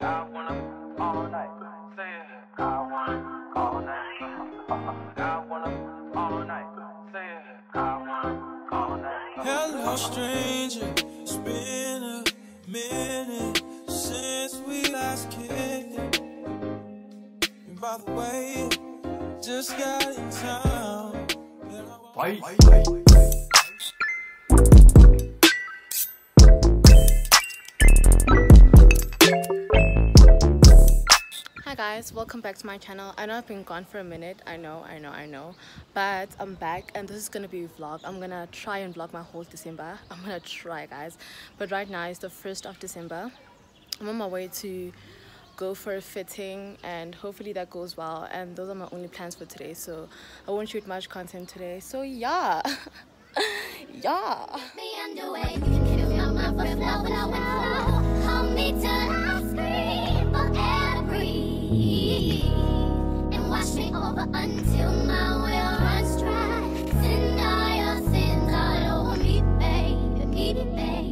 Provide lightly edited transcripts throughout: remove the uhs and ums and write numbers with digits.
I want them all night. Say it. I want them all night. I want them all night. Say it. I want them all night. Hello, stranger. It's been a minute since we last kicked. And by the way, just got in town. Wait. Guys, welcome back to my channel. I know I've been gone for a minute, I know, but I'm back and this is gonna be a vlog. I'm gonna try and vlog my whole December. I'm gonna try, guys, but right now it's the 1st of December. I'm on my way to go for a fitting and hopefully that goes well, and those are my only plans for today, so I won't shoot much content today, so yeah. And watch me over until my will runs dry. Send all over me, baby, baby,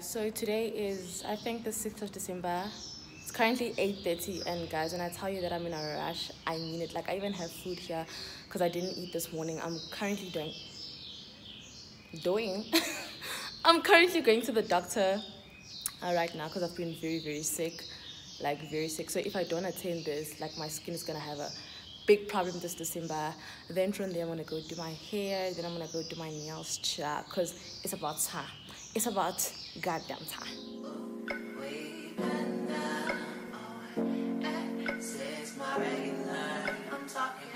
So today is, I think, the 6th of December. It's currently 8:30, and guys, when I tell you that I'm in a rush, I mean it. Like, I even have food here because I didn't eat this morning. I'm currently I'm currently going to the doctor right now because I've been very, very sick. Like, very sick. So if I don't attend this, like, my skin is going to have a big problem this December. Then from there, I'm going to go do my hair. Then I'm going to go do my nails, chat, because it's about time. It's about goddamn time. We've been down, oh, and since my regular, I'm talking.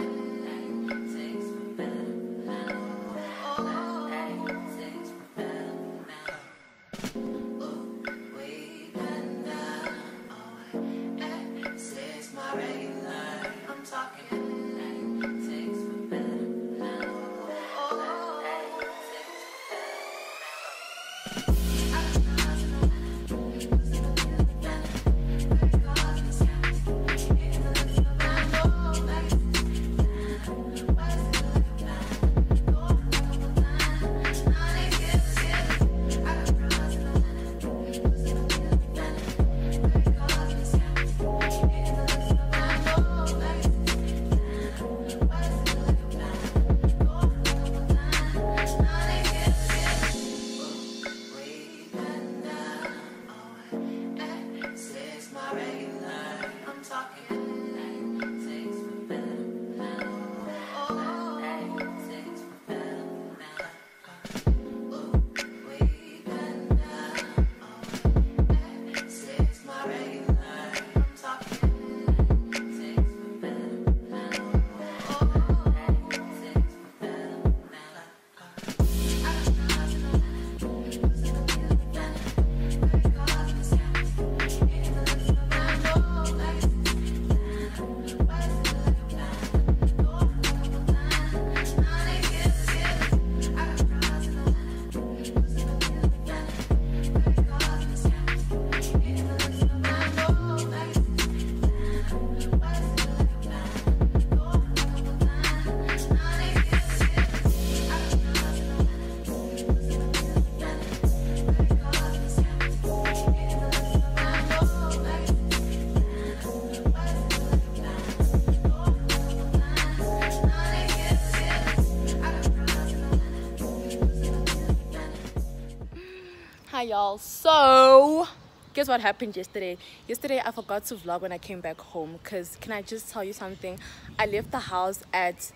Hi y'all, so guess what happened yesterday? I forgot to vlog when I came back home, because can I just tell you something? I left the house at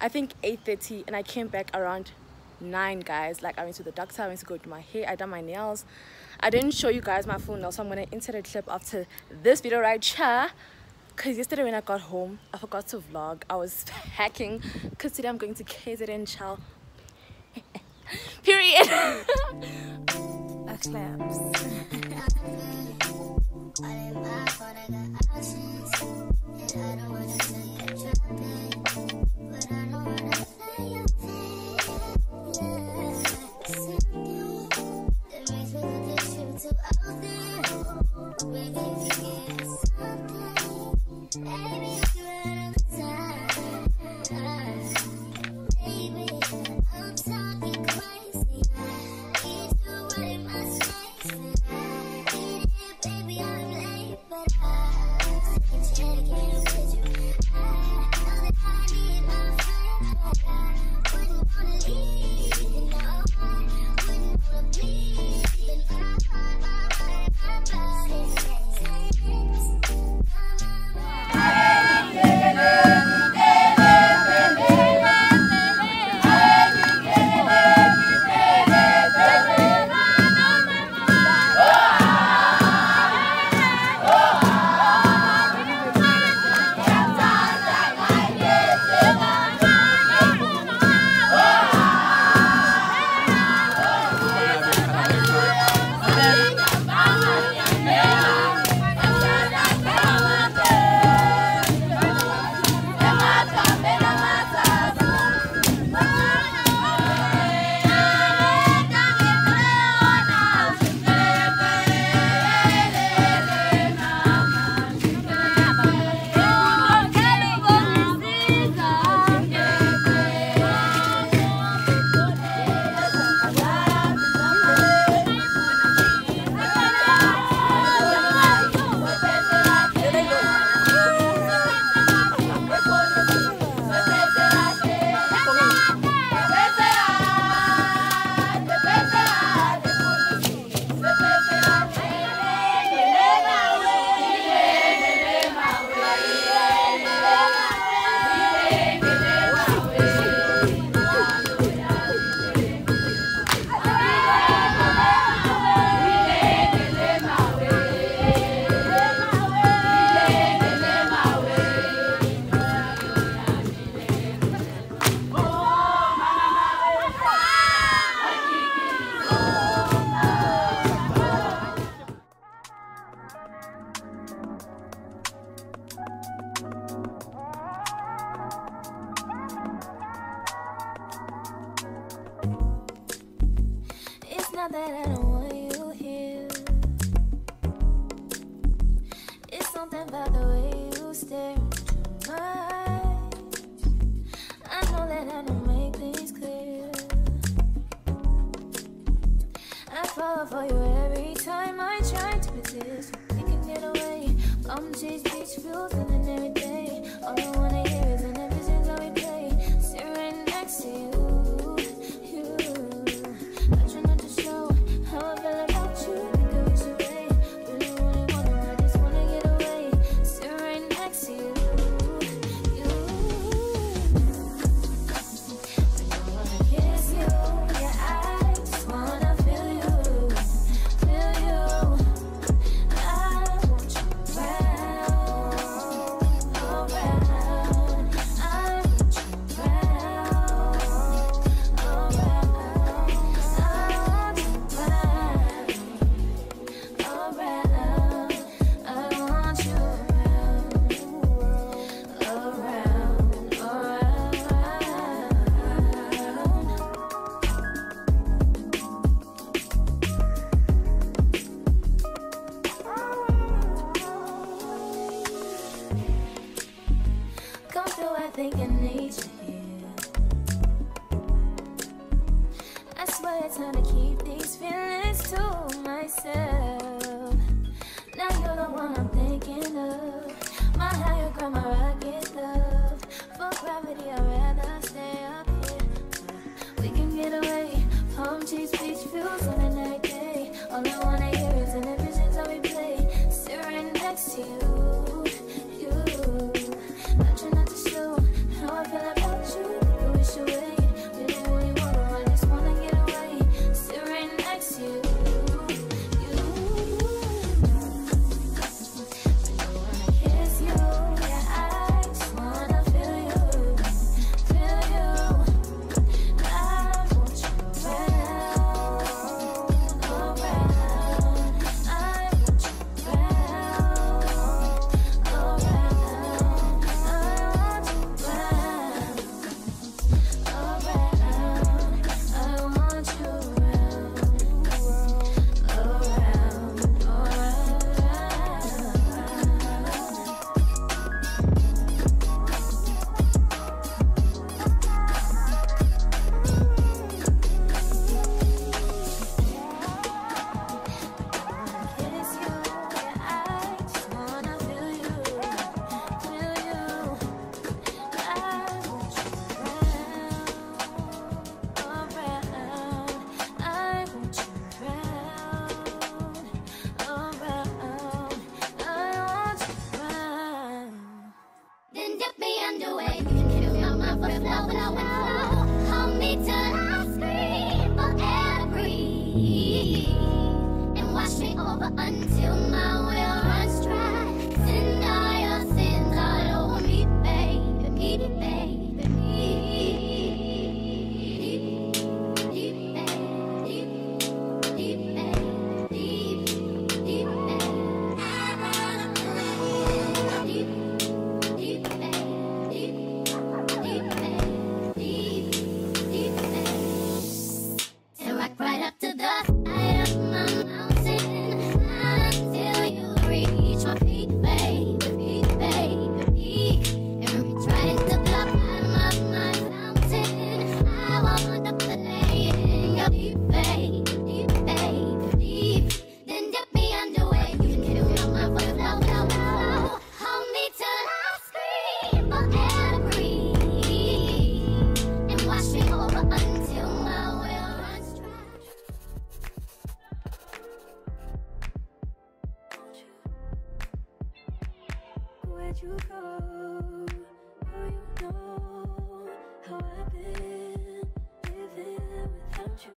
I think 8:30 and I came back around 9, guys. Like, I went to the doctor, I went to go do my hair, I done my nails. I didn't show you guys my full nails, so I'm gonna insert a clip after this video right here. Because yesterday when I got home, I forgot to vlog. I was hacking because today I'm going to KZN, child. Period. Claps. It's not that I don't want you here. It's something about the way you stare into my eyes. I know that I don't make things clear. I fall for you every time I try to resist. You can get away. I'm just feels and then every day. All I wanna hear is in the visions that we play. Sitting right next to you. You over until my will runs dry. Send I over me, baby, baby, baby, me. Where'd you go?